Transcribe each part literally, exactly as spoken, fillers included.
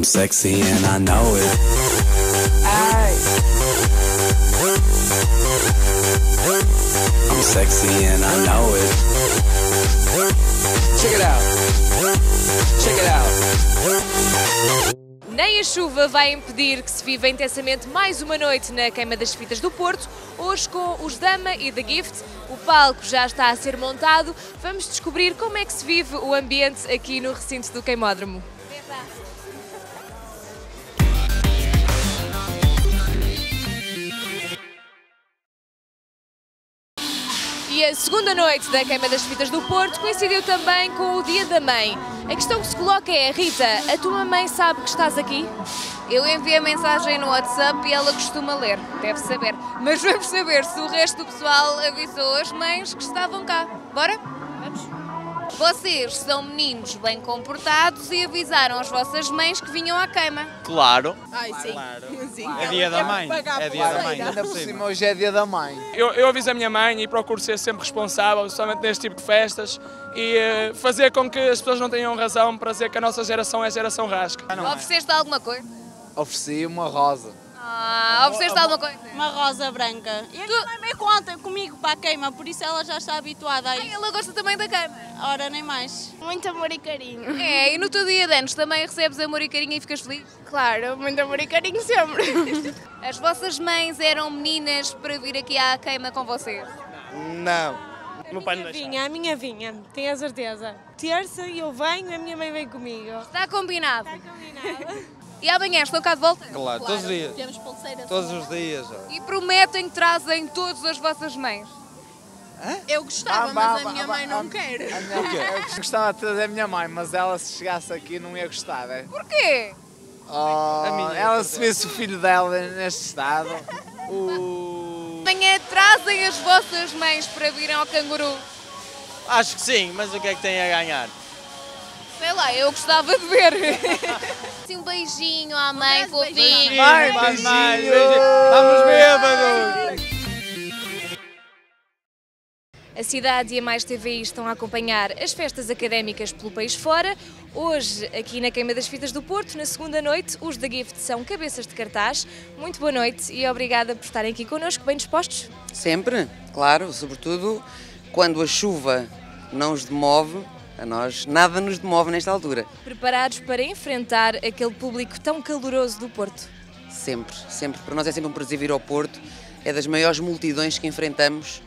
I'm sexy and I know it. Ai. I'm sexy and I know it. Check it out. Check it out. Nem a chuva vai impedir que se viva intensamente mais uma noite na Queima das Fitas do Porto. Hoje com os Dama e The Gift, o palco já está a ser montado. Vamos descobrir como é que se vive o ambiente aqui no recinto do Queimódromo. E a segunda noite da Queima das Fitas do Porto coincidiu também com o Dia da Mãe. A questão que se coloca é, Rita, a tua mãe sabe que estás aqui? Eu enviei a mensagem no WhatsApp e ela costuma ler, deve saber. Mas vamos saber se o resto do pessoal avisou as mães que estavam cá. Bora? Vamos. Vocês são meninos bem comportados e avisaram as vossas mães que vinham à queima. Claro. Ai, sim. Claro. Sim. É dia da mãe. É dia da mãe. Ainda por cima, hoje é dia da mãe. Eu, eu aviso a minha mãe e procuro ser sempre responsável, somente neste tipo de festas, e fazer com que as pessoas não tenham razão para dizer que a nossa geração é a geração rasca. Ofereceste alguma coisa? Ofereci uma rosa. Ah, ofereceste alguma coisa? Uma rosa branca. E a minha mãe me conta comigo para a queima, por isso ela já está habituada a isso. Ah, ela gosta também da queima? Ora, nem mais. Muito amor e carinho. É, e no teu dia de anos também recebes amor e carinho e ficas feliz? Claro, muito amor e carinho sempre. As vossas mães eram meninas para vir aqui à queima com vocês? Não. A minha, não vinha, a minha vinha, tenho a certeza. Terça eu venho e a minha mãe vem comigo. Está combinado? Está combinado. E amanhã estou cá de volta? Claro, claro, todos os dias. Temos pulseiras. Todos os dias. Ó. E prometem que trazem todas as vossas mães? Hã? Eu gostava, ah, mas ah, a minha ah, mãe ah, não ah, quer. Ah, não quer. Eu gostava de trazer a minha mãe, mas ela se chegasse aqui não ia gostar. É? Porquê? Oh, a minha ela se visse o filho dela neste estado. uh... Amanhã trazem as vossas mães para virem ao canguru? Acho que sim, mas o que é que têm a ganhar? Sei lá, eu gostava de ver. Assim, um beijinho à mãe, fofinho. Vai, vai, vai. Vamos bêbados. A Cidade e a mais T V I estão a acompanhar as festas académicas pelo país fora. Hoje, aqui na Queima das Fitas do Porto, na segunda noite, os The Gift são cabeças de cartaz. Muito boa noite e obrigada por estarem aqui connosco, bem dispostos? Sempre, claro, sobretudo quando a chuva não os demove. A nós nada nos demove nesta altura. Preparados para enfrentar aquele público tão caloroso do Porto? Sempre, sempre. Para nós é sempre um prazer vir ao Porto. É das maiores multidões que enfrentamos.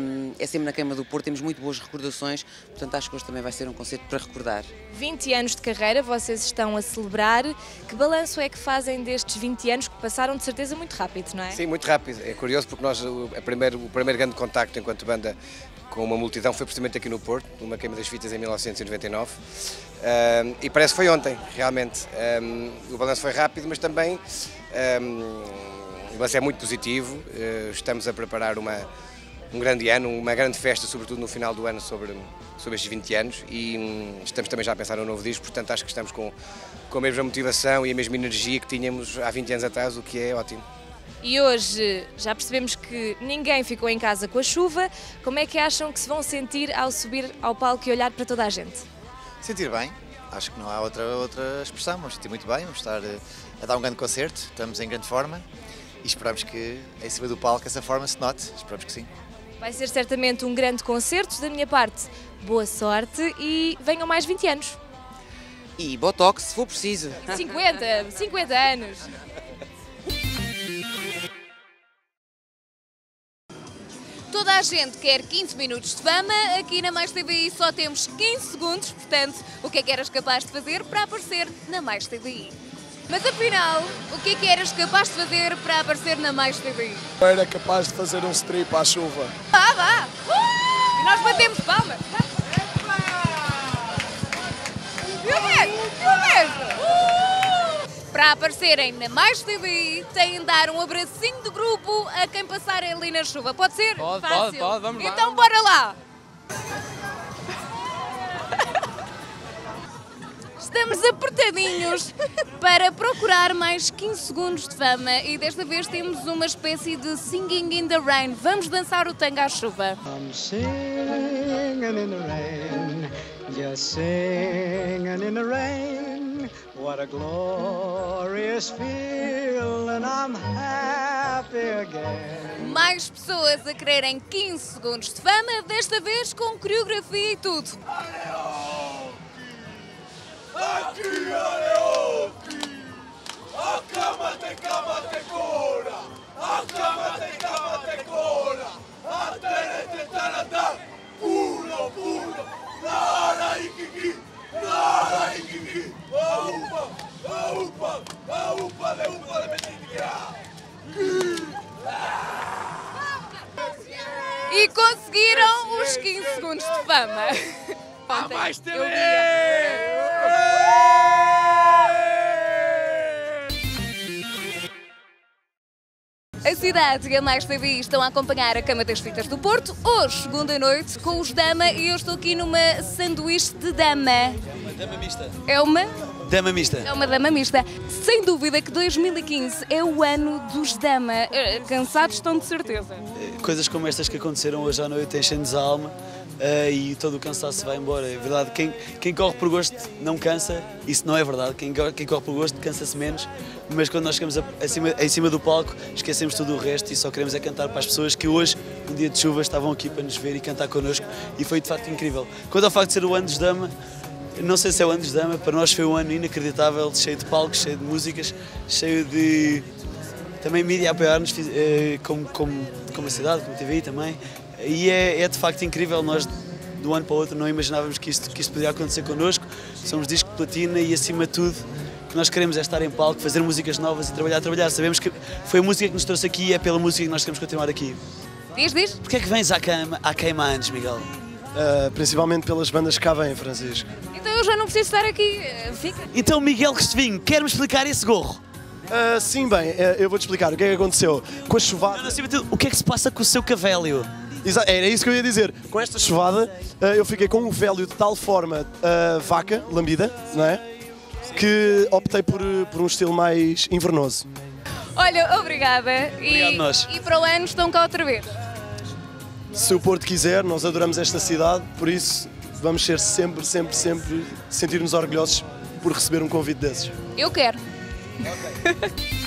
Um, é sempre na Queima do Porto, temos muito boas recordações. Portanto, acho que hoje também vai ser um concerto para recordar. vinte anos de carreira vocês estão a celebrar. Que balanço é que fazem destes vinte anos que passaram de certeza muito rápido, não é? Sim, muito rápido. É curioso porque nós, o primeiro, o primeiro grande contacto enquanto banda com uma multidão foi precisamente aqui no Porto, numa Queima das Fitas em mil novecentos e noventa e nove, um, e parece que foi ontem, realmente. Um, o balanço foi rápido, mas também um, o balanço é muito positivo. Uh, estamos a preparar uma, um grande ano, uma grande festa, sobretudo no final do ano, sobre, sobre estes vinte anos, e um, estamos também já a pensar num novo disco, portanto acho que estamos com, com a mesma motivação e a mesma energia que tínhamos há vinte anos atrás, o que é ótimo. E hoje já percebemos que ninguém ficou em casa com a chuva. Como é que acham que se vão sentir ao subir ao palco e olhar para toda a gente? Sentir bem, acho que não há outra, outra expressão, vamos sentir muito bem, vamos estar a dar um grande concerto, estamos em grande forma e esperamos que em cima do palco essa forma se note, esperamos que sim. Vai ser certamente um grande concerto, da minha parte boa sorte e venham mais vinte anos. E botox se for preciso. cinquenta, cinquenta anos. Toda a gente quer quinze minutos de fama, aqui na mais T V I só temos quinze segundos, portanto, o que é que eras capaz de fazer para aparecer na mais T V I? Mas afinal, o que é que eras capaz de fazer para aparecer na mais T V I? Eu era capaz de fazer um strip à chuva. Ah, vá! Uh! E nós batemos palmas! Eu mesmo! Eu mesmo! Uh! Para aparecerem na mais T V I, têm de dar um abracinho de grupo a quem passarem ali na chuva. Pode ser? Pode, fácil. Pode, pode, vamos lá. Então bora lá! Estamos apertadinhos para procurar mais quinze segundos de fama e desta vez temos uma espécie de singing in the rain. Vamos dançar o tango à chuva. I'm singing in the rain, just singing in the rain. What a glorious feeling, I'm happy again. Mais pessoas a quererem quinze segundos de fama, desta vez com coreografia e tudo. Aqui, aqui. A cama te cama te cora. A cama te cama te cora. A tere te tarada. Puro, puro. Nara ikiki. Nara ikiki. A upa, a upa, a upa de upa de metinha. E conseguiram os quinze segundos de fama. A mais T V I! A Cidade e a mais T V I estão a acompanhar a Queima das Fitas do Porto, hoje, segunda-noite, com os Dama, e eu estou aqui numa sanduíche de Dama. É uma Dama mista. É uma? Dama mista. É uma Dama mista. Sem dúvida que dois mil e quinze é o ano dos Dama. Cansados estão de certeza. Coisas como estas que aconteceram hoje à noite enchem-nos a alma. Uh, e todo o cansaço vai embora. É verdade, quem, quem corre por gosto não cansa, isso não é verdade, quem, quem corre por gosto cansa-se menos, mas quando nós chegamos a, acima, em cima do palco esquecemos tudo o resto e só queremos é cantar para as pessoas que hoje, um dia de chuva, estavam aqui para nos ver e cantar connosco, e foi de facto incrível. Quanto ao facto de ser o ano dos Dama, não sei se é o ano dos Dama, para nós foi um ano inacreditável, cheio de palcos, cheio de músicas, cheio de... também mídia a apoiar-nos, uh, como, como, como a Cidade, como a T V I também. E é, é de facto incrível, nós de um ano para o outro não imaginávamos que isto, que isto podia acontecer connosco. Somos disco de platina e acima de tudo o que nós queremos é estar em palco, fazer músicas novas e trabalhar, trabalhar. Sabemos que foi a música que nos trouxe aqui e é pela música que nós queremos continuar aqui. Diz, diz. Porquê é que vens à Queima, à Queima antes, Miguel? Uh, principalmente pelas bandas que cá vêm, Francisco. Então eu já não preciso estar aqui, fica. Então Miguel Cristovinho, quer-me explicar esse gorro? Uh, sim, bem, eu vou-te explicar o que é que aconteceu com a chuvada. Não, acima de tudo, o que é que se passa com o seu cavélio? Era isso que eu ia dizer. Com esta chuvada, eu fiquei com um velho de tal forma uh, vaca, lambida, não é? Que optei por, por um estilo mais invernoso. Olha, obrigada. Obrigado e, nós. E para o ano estão cá outra vez. Se o Porto quiser, nós adoramos esta cidade, por isso vamos ser sempre, sempre, sempre sentir-nos orgulhosos por receber um convite desses. Eu quero. Okay.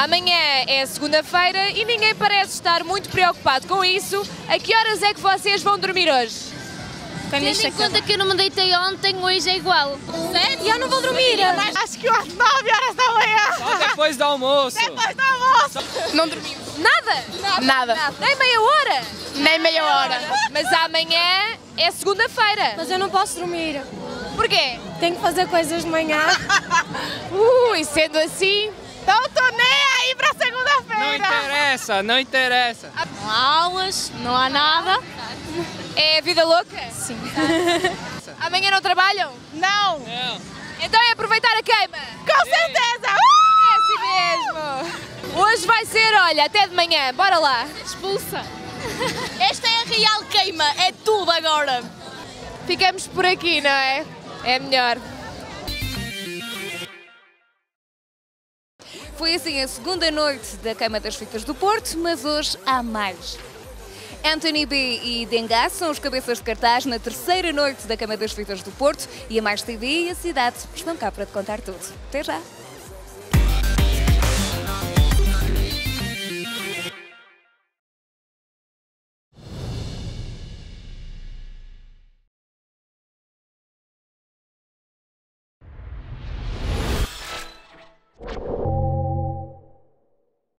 Amanhã é segunda-feira e ninguém parece estar muito preocupado com isso. A que horas é que vocês vão dormir hoje? Tendo em conta que eu não me deitei ontem, hoje é igual. Sério? E eu não vou dormir. Acho que às nove horas da manhã. Só depois do almoço. Depois do almoço. Não dormimos. Nada? Nada. Nada. Nada. Nem meia hora? Nem meia hora. Mas amanhã é segunda-feira. Mas eu não posso dormir. Porquê? Tenho que fazer coisas de manhã. uh, e sendo assim... Então estou nem aí para segunda-feira. Não interessa, não interessa. Não há aulas, não há nada. É vida louca? Sim. Tá. Amanhã não trabalham? Não. Não. Então é aproveitar a Queima? Com Sim. certeza. Uh! É assim mesmo. Hoje vai ser, olha, até de manhã. Bora lá. Expulsa. Esta é a real Queima, é tudo agora. Ficamos por aqui, não é? É melhor. Foi assim a segunda noite da Queima das Fitas do Porto, mas hoje há mais. Anthony B e Dengas são os cabeças de cartaz na terceira noite da Queima das Fitas do Porto, e a mais T V I e a Cidade estão cá para te contar tudo. Até já!